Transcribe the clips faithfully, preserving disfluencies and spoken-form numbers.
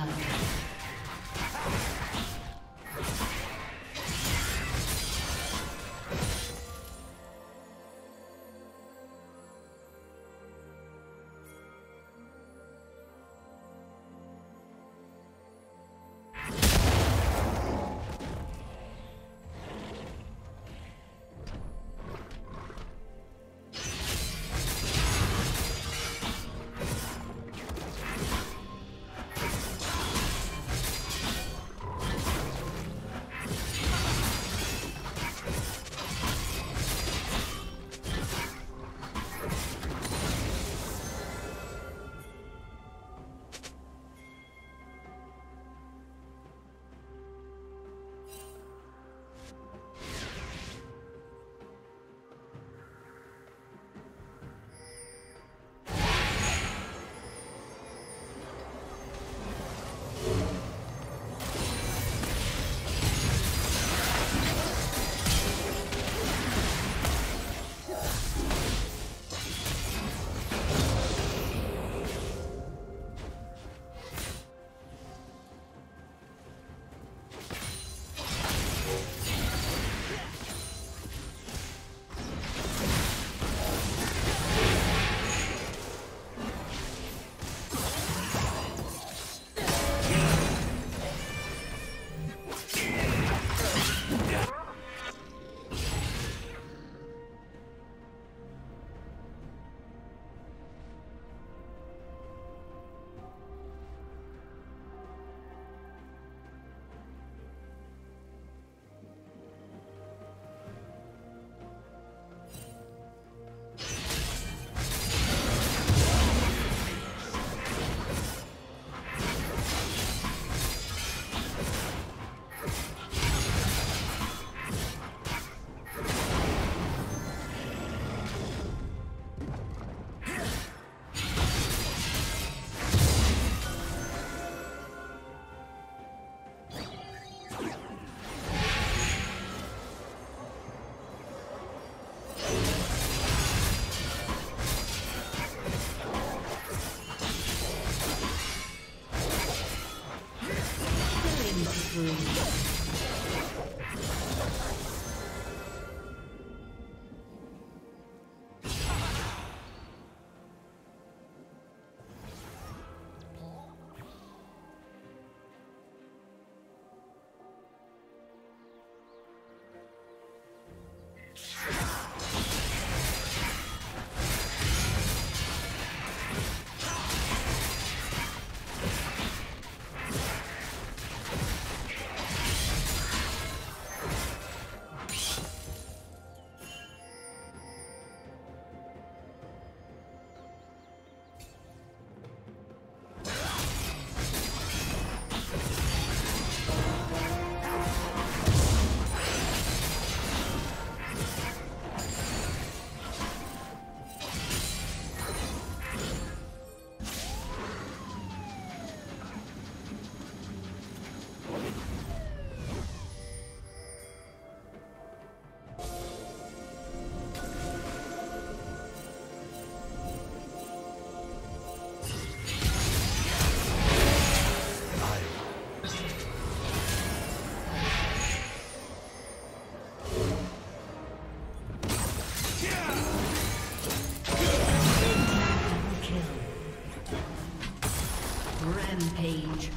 blood. Rampage.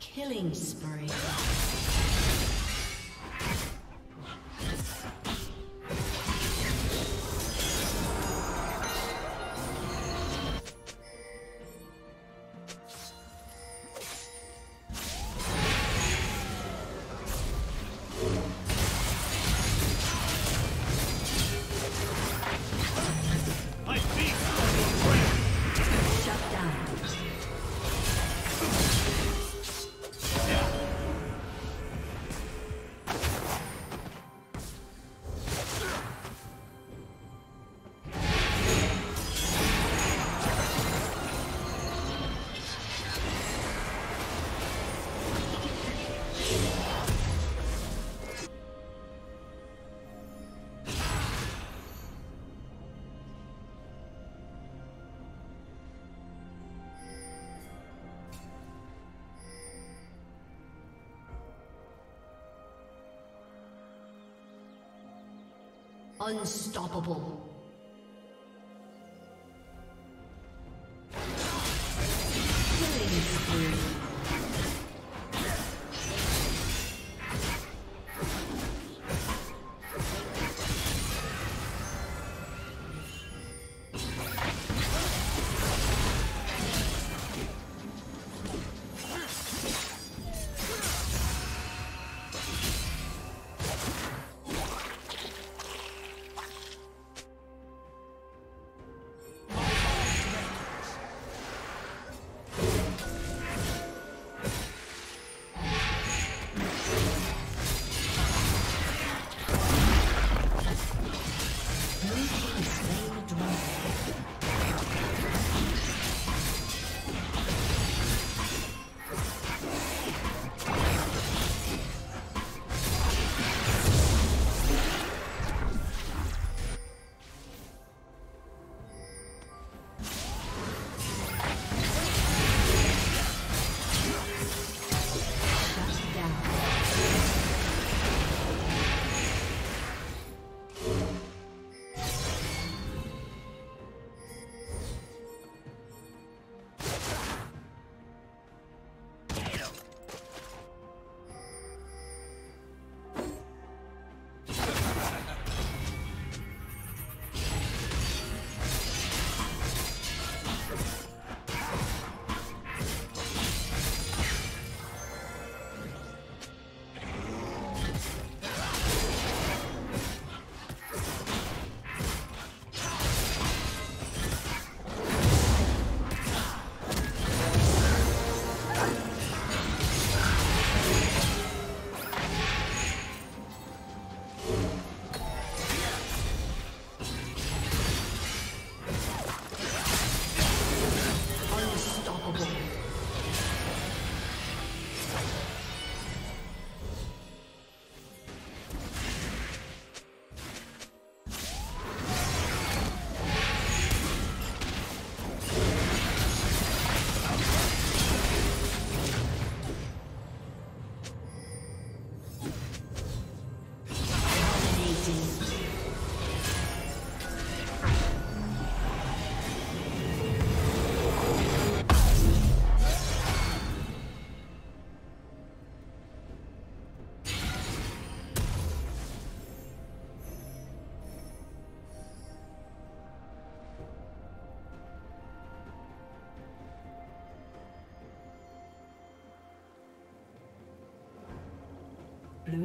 Killing spree. Unstoppable. Blue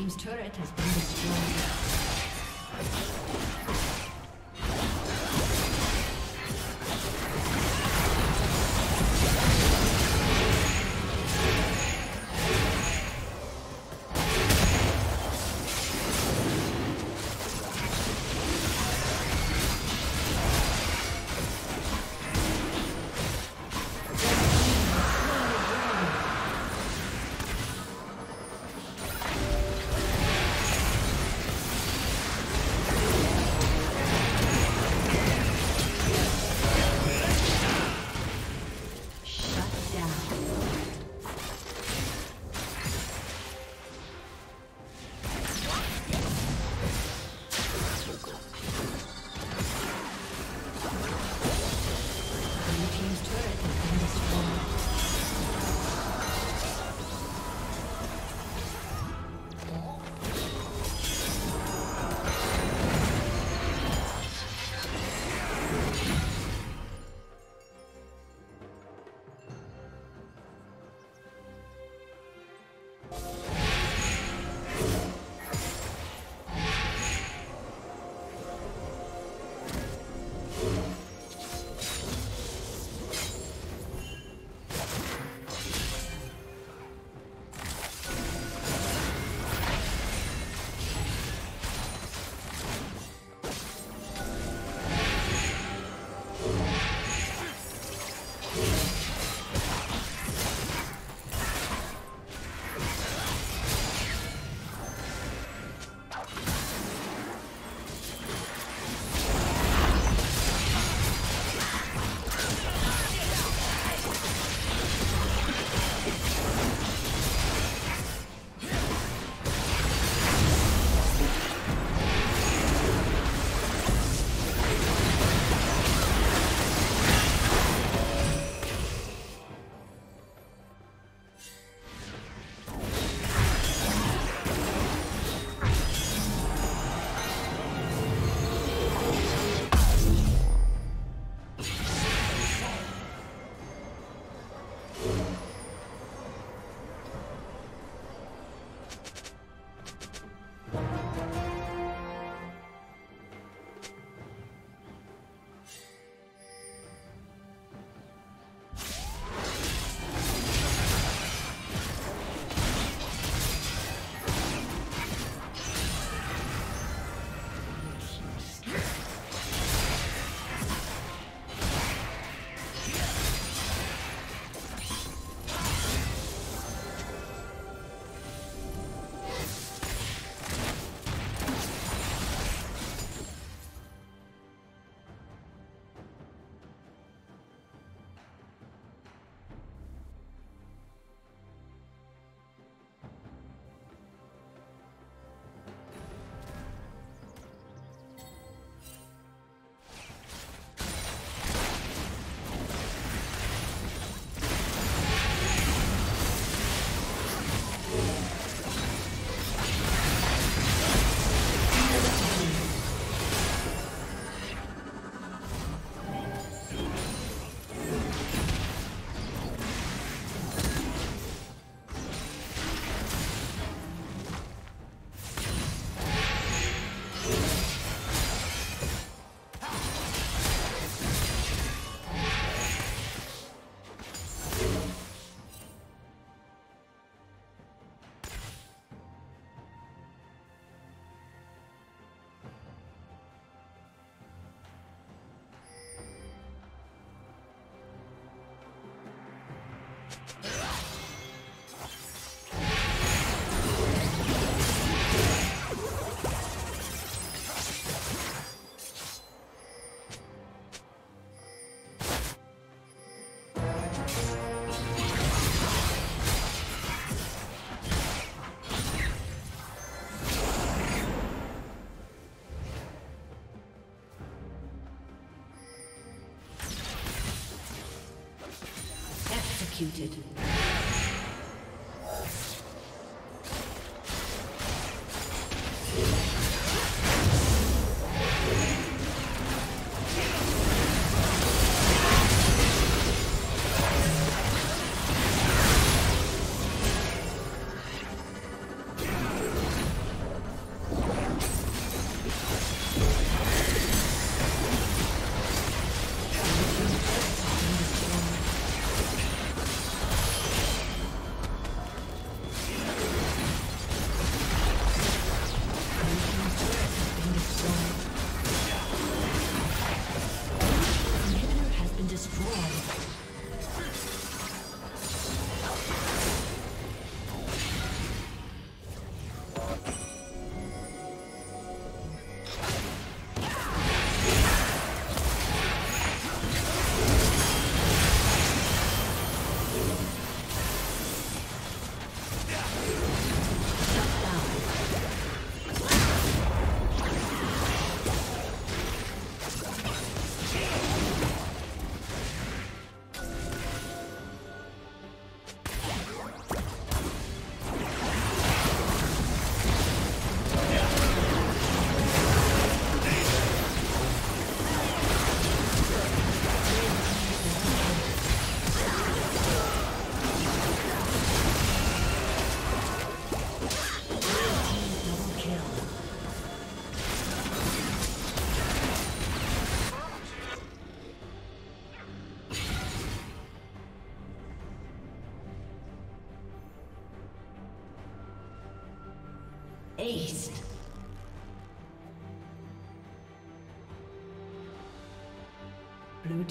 team's turret has been destroyed. Executed. Blue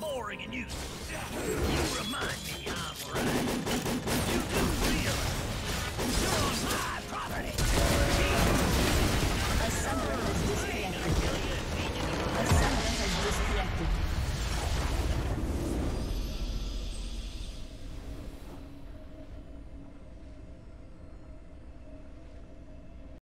Boring and useless. You remind me I'm right. You do.